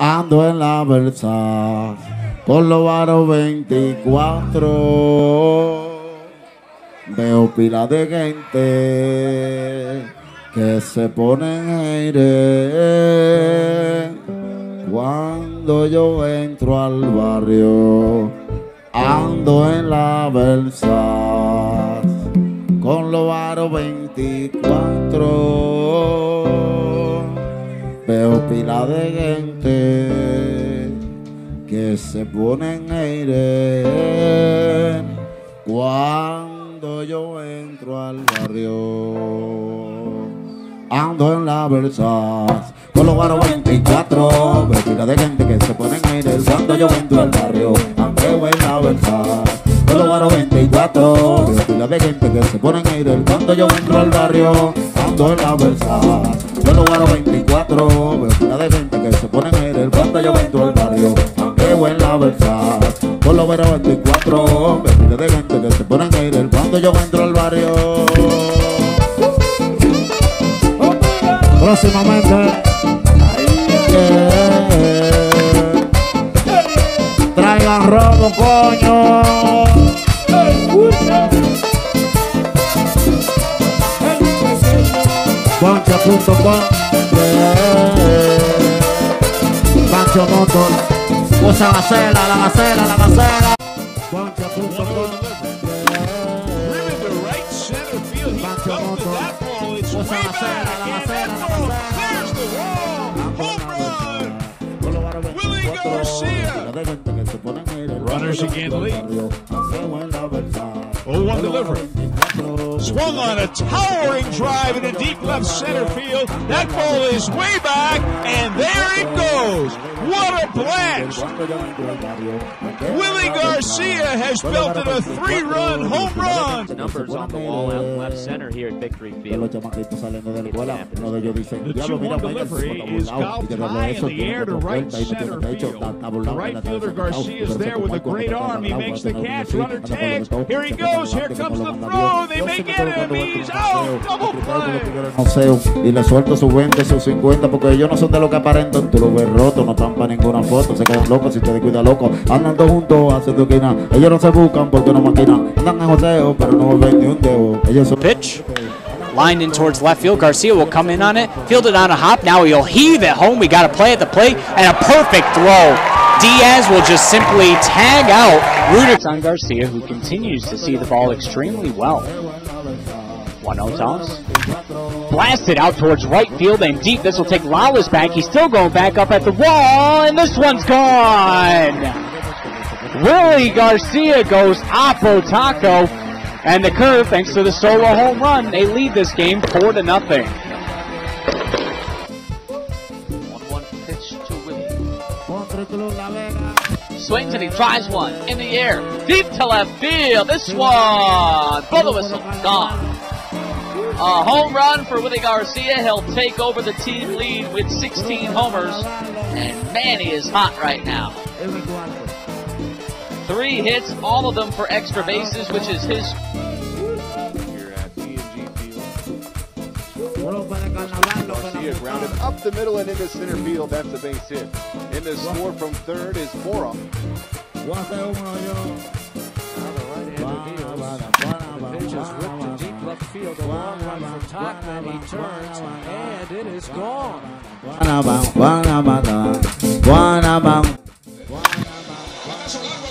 Ando en la Versalles con los varos 24. Veo pila de gente que se pone en aire cuando yo entro al barrio. Ando en la Versalles con los varos 24. Veo pila de gente que se pone en aire cuando yo entro al barrio. Ando en la Versalles con los varos 24. Veo pila de gente que se pone en aire cuando yo entro al barrio. Ando en la Versalles con los varos 24. Veo pila de gente que se pone en aire cuando yo entro al barrio. Ando en la Versalles con los varos 24. Veo pila de gente que se pone en aire cuando yo entro al barrio. Ando en la Versalles con los varos 24. Veo pila de gente que se pone en aire cuando yo entro al barrio. Próximamente, traigan robo, coño. Pancha.com, Pancho Motor, usa gacela, la gacela, la gacela. Pancha.com, Pancho Motor. Usa la cera, la cera, la cera. Willy Garcia. Runners again lead. 0-1 delivery. Swung on a towering drive in a deep left center field. That ball is way back, and there it goes. What a blast. Willy Garcia has belted a three-run home run. Numbers on the wall out in left center here at Victory Field. The 2-1 delivery is golfed high in the air to right center field. The right fielder Garcia is there with a great arm. He makes the catch. Runner tags. Here he goes. Here comes the throw. They may get him. He's out. Double play. Y le suelto sus 20, sus 50, porque ellos no son de lo que aparentan. Tú lo ves roto, no están para ninguna foto. Se quedan locos si te descuida loco. Andan todos juntos haciendo esquina. Ellos no se buscan porque no maquinan. Andan en joseo, pero no ven ni un dedo. Ellos son... Pitch. Lined in towards left field. Garcia will come in on it. Fielded on a hop. Now he'll heave it home. We got a play at the plate. And a perfect throw. Diaz will just simply tag out Rudix on Garcia, who continues to see the ball extremely well. 1-0 toss. Blasted out towards right field and deep. This will take Lawless back. He's still going back up at the wall, and this one's gone. Willy Garcia goes Apo Taco, and the curve, thanks to the solo home run, they lead this game 4-0. 1-1 pitch to swings and he drives one in the air, deep to left field. This one, blow the whistle, gone. A home run for Willy Garcia. He'll take over the team lead with 16 homers, and man, he is hot right now. 3 hits, all of them for extra bases, which is his. Garcia grounded up the middle and into center field. That's a base hit. And the score from third is 4-0. The pitch is ripped to deep left field. A long run from Tottenham. He turns, and it is gone.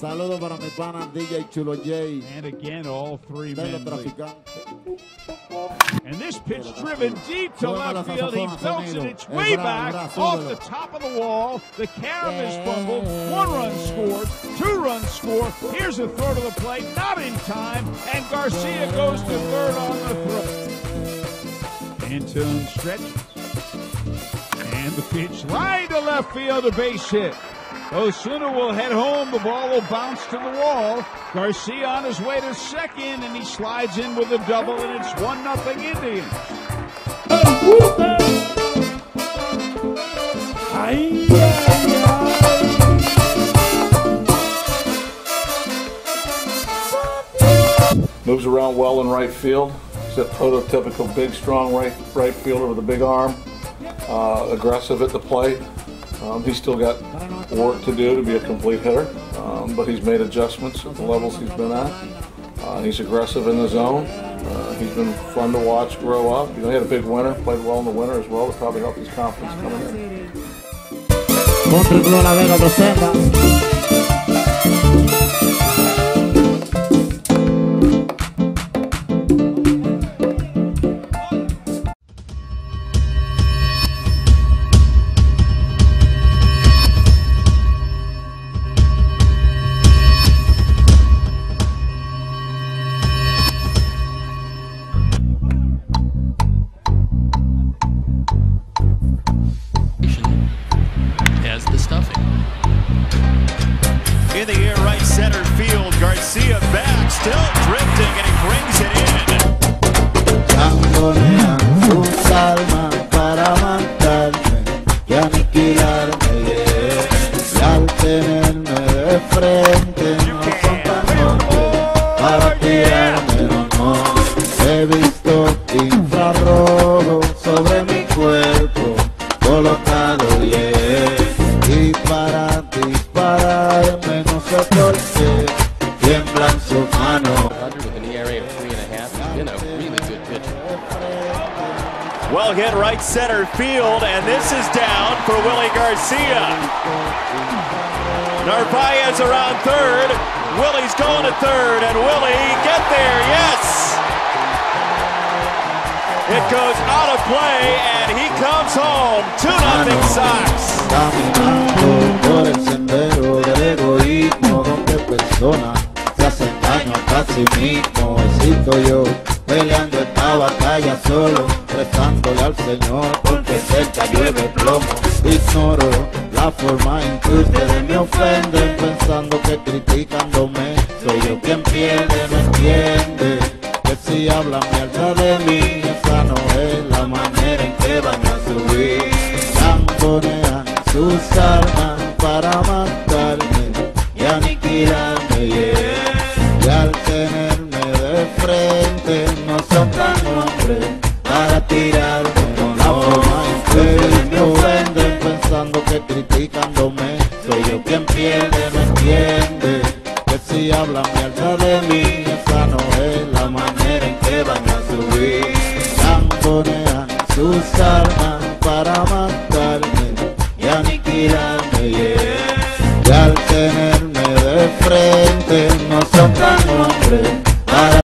Saludos para mi pana DJ Chulo J. And again, all three men. And this pitch driven deep to left field. He belts it. It's way back off the top of the wall. The carom is fumbled. 1 run scored. 2 runs scored. Here's a throw to the plate. Not in time. And Garcia goes to third on the throw. Antone stretches. And the pitch right to left field, a base hit. Osuna will head home. The ball will bounce to the wall. Garcia on his way to second, and he slides in with a double, and it's 1-0 Indians. Ay, ay, ay. moves around well in right field. He's that prototypical big, strong right fielder with a big arm, aggressive at the plate. He's still got work to do to be a complete hitter, but he's made adjustments at the levels he's been at. He's aggressive in the zone. He's been fun to watch grow up. You know, he had a big winter, played well in the winter as well. It probably helped his confidence coming in. In the air, right center field, Garcia back, still drifting, and he brings it with an ERA of 3.5. He's been a really good pitcher. Well hit right center field, and this is down for Willy Garcia. Narvaez around third. Willy's going to third, and Willy, get there, yes! It goes out of play, and he comes home. 2-0 Sox. Así mismo existo yo, peleando esta batalla solo, rezándole al Señor, porque cerca llueve plomo. Ignoro la forma en que ustedes me ofenden, pensando que criticándome soy yo quien pierde, no entiende que si hablan mierda de mí, esa no es la manera en que van a subir. Camponean sus armas para matarme y aniquilarme, yeah. Y al tenerme de frente no son tan hombres para tirarme con la forma en que me ofenden, pensando que criticándome soy yo quien pierde, no entiende que si hablan mierda de mí, esa no es la manera en que van a subir. Camponean sus armas para matarme y aniquilarme, yeah. Y al tenerme de frente no son tan